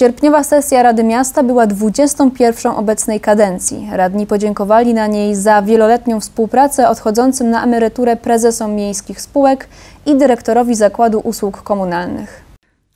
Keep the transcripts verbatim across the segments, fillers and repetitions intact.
Sierpniowa sesja Rady Miasta była dwudziestą pierwszą obecnej kadencji. Radni podziękowali na niej za wieloletnią współpracę odchodzącym na emeryturę prezesom miejskich spółek i dyrektorowi Zakładu Usług Komunalnych.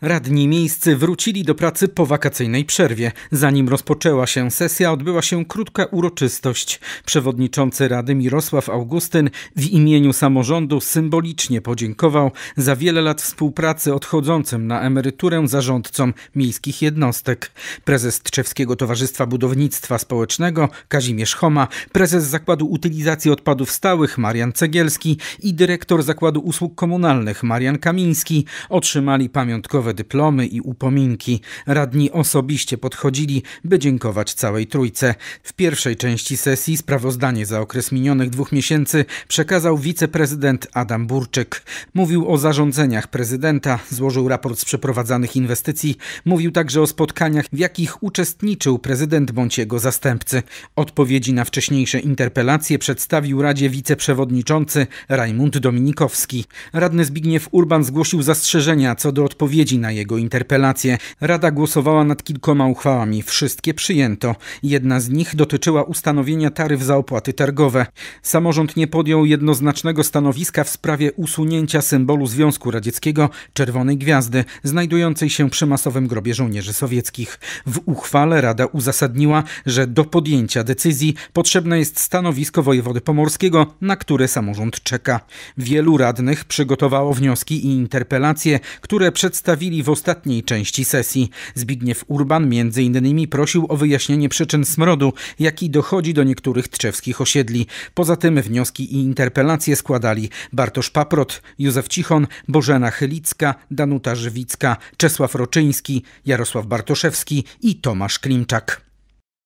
Radni miejscy wrócili do pracy po wakacyjnej przerwie. Zanim rozpoczęła się sesja, odbyła się krótka uroczystość. Przewodniczący Rady Mirosław Augustyn w imieniu samorządu symbolicznie podziękował za wiele lat współpracy odchodzącym na emeryturę zarządcom miejskich jednostek. Prezes Tczewskiego Towarzystwa Budownictwa Społecznego Kazimierz Homa, prezes Zakładu Utylizacji Odpadów Stałych Marian Cegielski i dyrektor Zakładu Usług Komunalnych Marian Kamiński otrzymali pamiątkowe dyplomy i upominki. Radni osobiście podchodzili, by dziękować całej trójce. W pierwszej części sesji sprawozdanie za okres minionych dwóch miesięcy przekazał wiceprezydent Adam Burczyk. Mówił o zarządzeniach prezydenta, złożył raport z przeprowadzanych inwestycji, mówił także o spotkaniach, w jakich uczestniczył prezydent bądź jego zastępcy. Odpowiedzi na wcześniejsze interpelacje przedstawił Radzie wiceprzewodniczący Rajmund Dominikowski. Radny Zbigniew Urban zgłosił zastrzeżenia co do odpowiedzi na jego interpelację. Rada głosowała nad kilkoma uchwałami. Wszystkie przyjęto. Jedna z nich dotyczyła ustanowienia taryf za opłaty targowe. Samorząd nie podjął jednoznacznego stanowiska w sprawie usunięcia symbolu Związku Radzieckiego Czerwonej Gwiazdy, znajdującej się przy masowym grobie żołnierzy sowieckich. W uchwale Rada uzasadniła, że do podjęcia decyzji potrzebne jest stanowisko wojewody pomorskiego, na które samorząd czeka. Wielu radnych przygotowało wnioski i interpelacje, które przedstawili w ostatniej części sesji. Zbigniew Urban między innymi prosił o wyjaśnienie przyczyn smrodu, jaki dochodzi do niektórych tczewskich osiedli. Poza tym wnioski i interpelacje składali Bartosz Paprot, Józef Cichon, Bożena Chylicka, Danuta Żywicka, Czesław Roczyński, Jarosław Bartoszewski i Tomasz Klimczak.